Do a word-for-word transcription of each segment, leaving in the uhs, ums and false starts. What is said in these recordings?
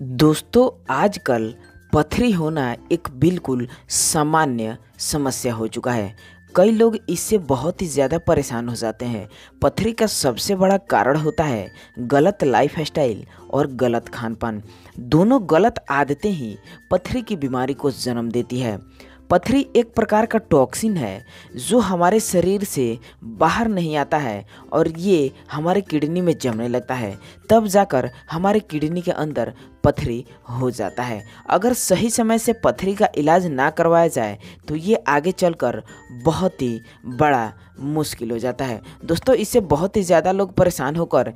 दोस्तों आजकल पथरी होना एक बिल्कुल सामान्य समस्या हो चुका है। कई लोग इससे बहुत ही ज़्यादा परेशान हो जाते हैं। पथरी का सबसे बड़ा कारण होता है गलत लाइफस्टाइल और गलत खानपान। दोनों गलत आदतें ही पथरी की बीमारी को जन्म देती है। पथरी एक प्रकार का टॉक्सिन है जो हमारे शरीर से बाहर नहीं आता है और ये हमारे किडनी में जमने लगता है, तब जाकर हमारे किडनी के अंदर पथरी हो जाता है। अगर सही समय से पथरी का इलाज ना करवाया जाए तो ये आगे चलकर बहुत ही बड़ा मुश्किल हो जाता है। दोस्तों इससे बहुत ही ज़्यादा लोग परेशान होकर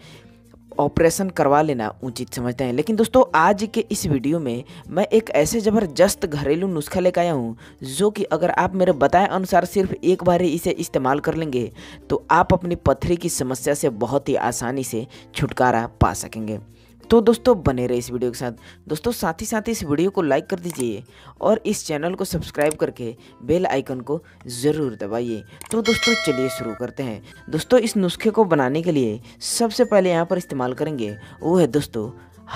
ऑपरेशन करवा लेना उचित समझते हैं। लेकिन दोस्तों आज के इस वीडियो में मैं एक ऐसे ज़बरदस्त घरेलू नुस्खा लेकर आया हूँ जो कि अगर आप मेरे बताए अनुसार सिर्फ एक बार ही इसे इस्तेमाल कर लेंगे तो आप अपनी पथरी की समस्या से बहुत ही आसानी से छुटकारा पा सकेंगे। तो दोस्तों बने रहे इस वीडियो के साथ। दोस्तों साथ ही साथ इस वीडियो को लाइक कर दीजिए और इस चैनल को सब्सक्राइब करके बेल आइकन को ज़रूर दबाइए। तो दोस्तों चलिए शुरू करते हैं। दोस्तों इस नुस्खे को बनाने के लिए सबसे पहले यहाँ पर इस्तेमाल करेंगे वो है दोस्तों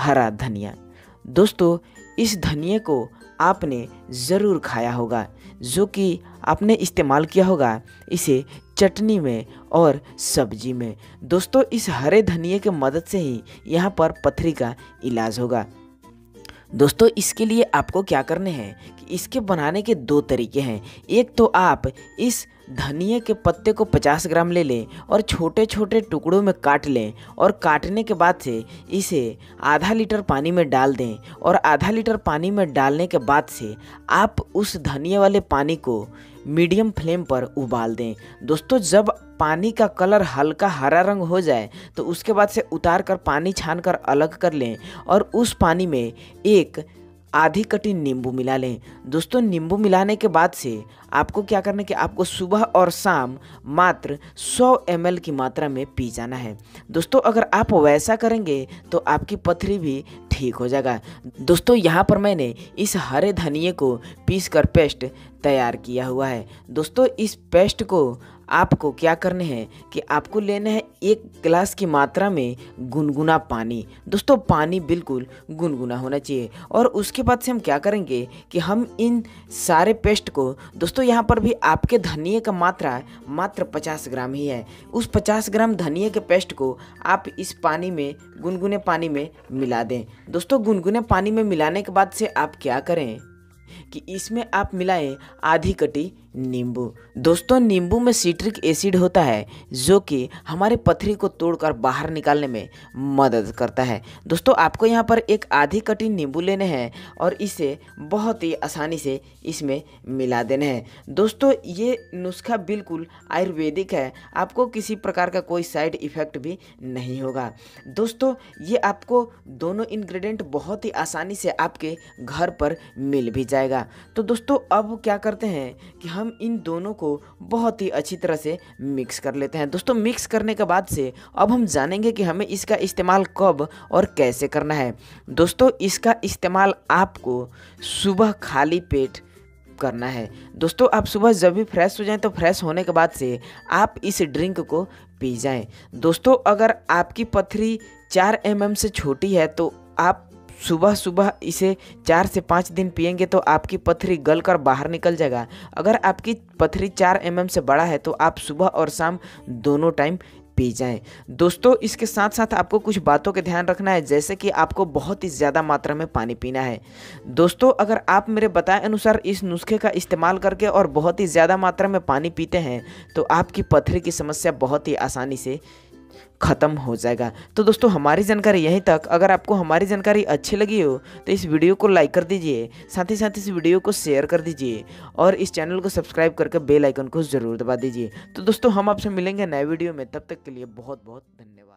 हरा धनिया। दोस्तों इस धनिया को आपने ज़रूर खाया होगा, जो कि आपने इस्तेमाल किया होगा इसे चटनी में और सब्जी में। दोस्तों इस हरे धनिए के मदद से ही यहाँ पर पथरी का इलाज होगा। दोस्तों इसके लिए आपको क्या करने हैं कि इसके बनाने के दो तरीके हैं। एक तो आप इस धनिए के पत्ते को पचास ग्राम ले लें और छोटे छोटे टुकड़ों में काट लें और काटने के बाद से इसे आधा लीटर पानी में डाल दें और आधा लीटर पानी में डालने के बाद से आप उस धनिए वाले पानी को मीडियम फ्लेम पर उबाल दें। दोस्तों जब पानी का कलर हल्का हरा रंग हो जाए तो उसके बाद से उतार कर पानी छान कर अलग कर लें और उस पानी में एक आधी कटी नींबू मिला लें। दोस्तों नींबू मिलाने के बाद से आपको क्या करना है कि आपको सुबह और शाम मात्र सौ एम एल की मात्रा में पी जाना है। दोस्तों अगर आप वैसा करेंगे तो आपकी पथरी भी ठीक हो जाएगा। दोस्तों यहाँ पर मैंने इस हरे धनिए को पीस कर पेस्ट तैयार किया हुआ है। दोस्तों इस पेस्ट को आपको क्या करना है कि आपको लेना है एक गिलास की मात्रा में गुनगुना पानी। दोस्तों पानी बिल्कुल गुनगुना होना चाहिए। और उसके बाद से हम क्या करेंगे कि हम इन सारे पेस्ट को, दोस्तों यहाँ पर भी आपके धनिए का मात्रा मात्र पचास ग्राम ही है, उस पचास ग्राम धनिए के पेस्ट को आप इस पानी में गुनगुने पानी में मिला दें। दोस्तों गुनगुने पानी में मिलाने के बाद से आप क्या करें कि इसमें आप मिलाएं आधी कटी नींबू। दोस्तों नींबू में सिट्रिक एसिड होता है जो कि हमारे पथरी को तोड़कर बाहर निकालने में मदद करता है। दोस्तों आपको यहाँ पर एक आधी कटी नींबू लेने हैं और इसे बहुत ही आसानी से इसमें मिला देना है। दोस्तों ये नुस्खा बिल्कुल आयुर्वेदिक है, आपको किसी प्रकार का कोई साइड इफ़ेक्ट भी नहीं होगा। दोस्तों ये आपको दोनों इन्ग्रीडियंट बहुत ही आसानी से आपके घर पर मिल भी जाएगा। तो दोस्तों अब क्या करते हैं कि हम इन दोनों को बहुत ही अच्छी तरह से मिक्स कर लेते हैं। दोस्तों मिक्स करने के बाद से अब हम जानेंगे कि हमें इसका इस्तेमाल कब और कैसे करना है। दोस्तों इसका इस्तेमाल आपको सुबह खाली पेट करना है। दोस्तों आप सुबह जब भी फ्रेश हो जाएं तो फ्रेश होने के बाद से आप इस ड्रिंक को पी जाएं। दोस्तों अगर आपकी पथरी चार एम एम से छोटी है तो आप सुबह सुबह इसे चार से पाँच दिन पिएंगे तो आपकी पथरी गल कर बाहर निकल जाएगा। अगर आपकी पथरी चार एम एम से बड़ा है तो आप सुबह और शाम दोनों टाइम पी जाएं। दोस्तों इसके साथ साथ आपको कुछ बातों का ध्यान रखना है, जैसे कि आपको बहुत ही ज़्यादा मात्रा में पानी पीना है। दोस्तों अगर आप मेरे बताए अनुसार इस नुस्खे का इस्तेमाल करके और बहुत ही ज़्यादा मात्रा में पानी पीते हैं तो आपकी पथरी की समस्या बहुत ही आसानी से ख़त्म हो जाएगा। तो दोस्तों हमारी जानकारी यहीं तक। अगर आपको हमारी जानकारी अच्छी लगी हो तो इस वीडियो को लाइक कर दीजिए, साथ ही साथ इस वीडियो को शेयर कर दीजिए और इस चैनल को सब्सक्राइब करके बेल आइकन को ज़रूर दबा दीजिए। तो दोस्तों हम आपसे मिलेंगे नए वीडियो में, तब तक के लिए बहुत बहुत धन्यवाद।